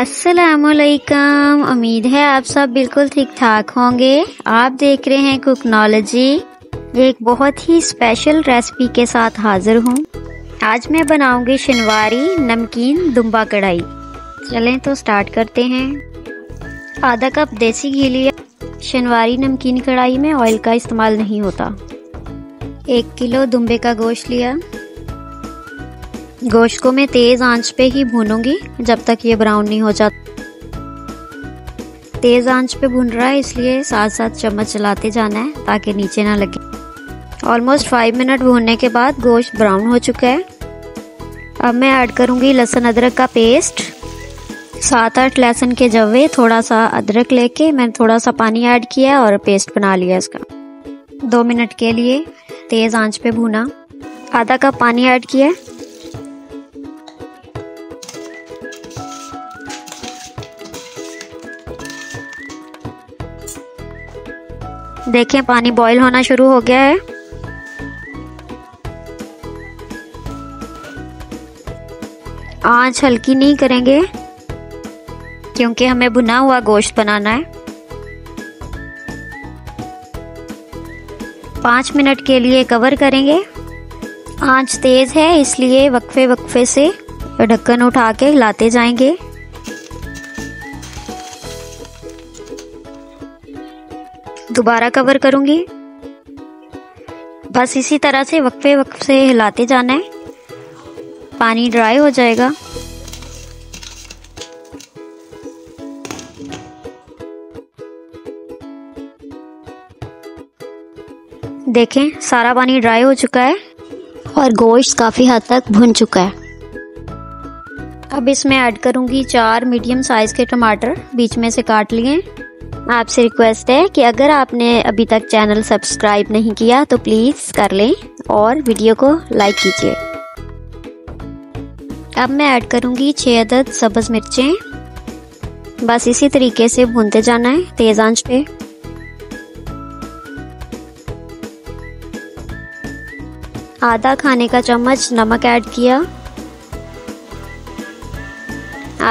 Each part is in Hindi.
अस्सलामुअलैकुम। उम्मीद है आप सब बिल्कुल ठीक ठाक होंगे। आप देख रहे हैं कुकनोलॉजी। ये एक बहुत ही स्पेशल रेसिपी के साथ हाजिर हूँ। आज मैं बनाऊंगी शनवारी नमकीन दुम्बा कढ़ाई। चलें तो स्टार्ट करते हैं। आधा कप देसी घी लिया। शनवारी नमकीन कढ़ाई में ऑयल का इस्तेमाल नहीं होता। 1 किलो दुम्बे का गोश्त लिया। गोश्त को मैं तेज़ आंच पे ही भूनूंगी जब तक ये ब्राउन नहीं हो जाता। तेज़ आंच पे भून रहा है इसलिए साथ साथ चम्मच चलाते जाना है ताकि नीचे ना लगे। ऑलमोस्ट 5 मिनट भूनने के बाद गोश्त ब्राउन हो चुका है। अब मैं ऐड करूँगी लहसुन अदरक का पेस्ट। 7-8 लहसुन के जवे, थोड़ा सा अदरक लेके मैंने थोड़ा सा पानी ऐड किया और पेस्ट बना लिया इसका। 2 मिनट के लिए तेज़ आंच पे भूना। आधा कप पानी ऐड किया। देखें पानी बॉईल होना शुरू हो गया है। आंच हल्की नहीं करेंगे क्योंकि हमें भुना हुआ गोश्त बनाना है। 5 मिनट के लिए कवर करेंगे। आंच तेज है इसलिए वक्फे वक्फे से ढक्कन उठा के हिलाते जाएंगे। दोबारा कवर करूंगी। बस इसी तरह से वक्फे वक्फे से हिलाते जाना है, पानी ड्राई हो जाएगा। देखें सारा पानी ड्राई हो चुका है और गोश्त काफ़ी हद तक भुन चुका है। अब इसमें ऐड करूंगी 4 मीडियम साइज़ के टमाटर, बीच में से काट लिए। आपसे रिक्वेस्ट है कि अगर आपने अभी तक चैनल सब्सक्राइब नहीं किया तो प्लीज़ कर लें और वीडियो को लाइक कीजिए। अब मैं ऐड करूंगी 6 अदद सब्ज़ मिर्चें। बस इसी तरीके से भूनते जाना है तेज़ आंच पे। आधा खाने का चम्मच नमक ऐड किया।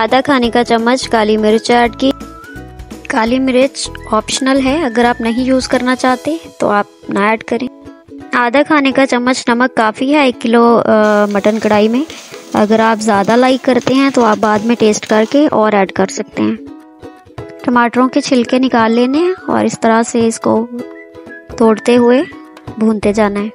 आधा खाने का चम्मच काली मिर्च ऐड की। काली मिर्च ऑप्शनल है, अगर आप नहीं यूज़ करना चाहते तो आप ना ऐड करें। आधा खाने का चम्मच नमक काफ़ी है 1 किलो मटन कढ़ाई में। अगर आप ज़्यादा लाइक करते हैं तो आप बाद में टेस्ट करके और ऐड कर सकते हैं। टमाटरों के छिलके निकाल लेने हैं और इस तरह से इसको तोड़ते हुए भूनते जाना है।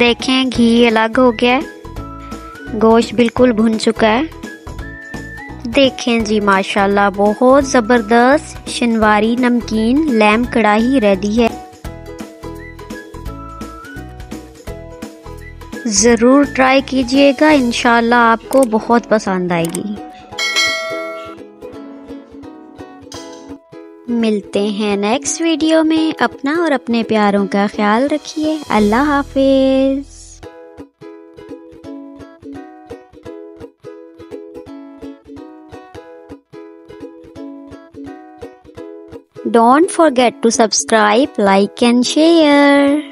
देखें घी अलग हो गया है, गोश्त बिल्कुल भुन चुका है। देखें जी माशाल्लाह, बहुत ज़बरदस्त शनवारी नमकीन लैम कढ़ाई रेडी है। ज़रूर ट्राई कीजिएगा, इंशाल्लाह आपको बहुत पसंद आएगी। मिलते हैं नेक्स्ट वीडियो में। अपना और अपने प्यारों का ख्याल रखिए। अल्लाह हाफिज़। Don't forget to subscribe, like and share.